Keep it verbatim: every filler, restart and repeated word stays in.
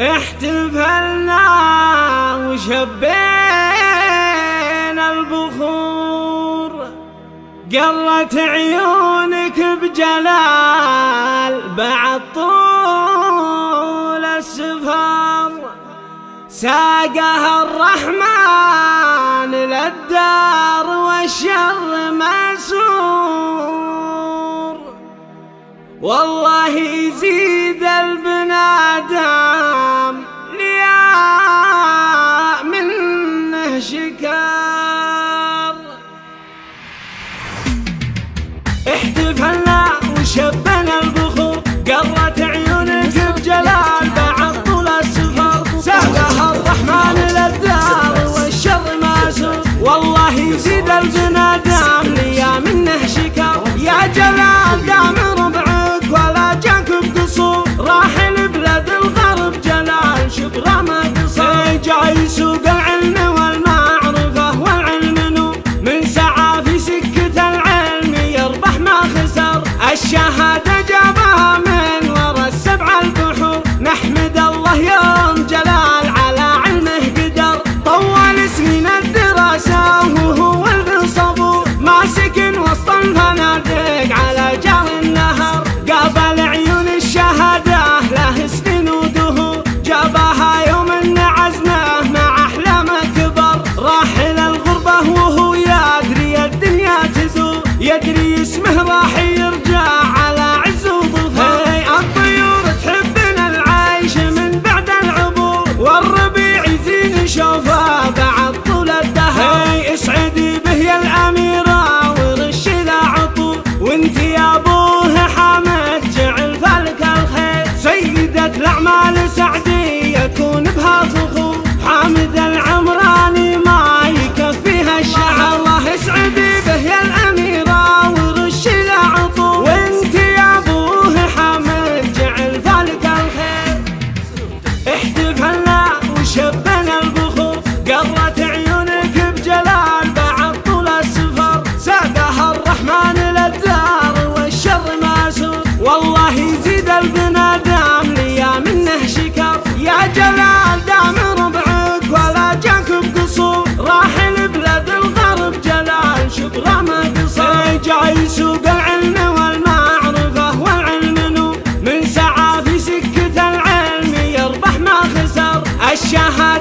احتفلنا وشبينا البخور، قرت عيونك بجلال بعد طول السفر، ساقها الرحمن للدار والشر مسرور. والله يزيد البنادم ليا منه شكر. احتفلنا وشبنا البخور، قرت عيونك بجلال بعد طول السفر، ساقها الرحمن للدار والشر ماسور. والله يزيد البنادم ليا منه شكر. يا جلال دام جاي سوق العلم والمعرفة والعلم نور، من سعى في سكة العلم يربح ما خسر، الشهادة جابها من ورا السبع البحور. نحمد الله يوم جلال على علمه قدر، طول سنين الدراسة وهو الصبور، ما سكن وسط الفنادق على جار النهر، قابل عيون الشهادة له سنين ودهور، جابها يوم يدري اسمه راح يرجع على عز وظفر. الطيور تحبنا العيش من بعد العبور، والربيع يزين شوفه بعد طول الدهر. اسعدي به يا الاميره ورشي له عطور، وانت يا ابوه حامد جعل فلك الخير، سيده الاعمال سعدي يكون بها فخور. حامد العمراني ما يكفيها الشعر، الله اسعدي به يا الاميره جاي سوق العلم والمعرفة والعلم نور، من سعى في سكة العلم يربح ما خسر، الشهادة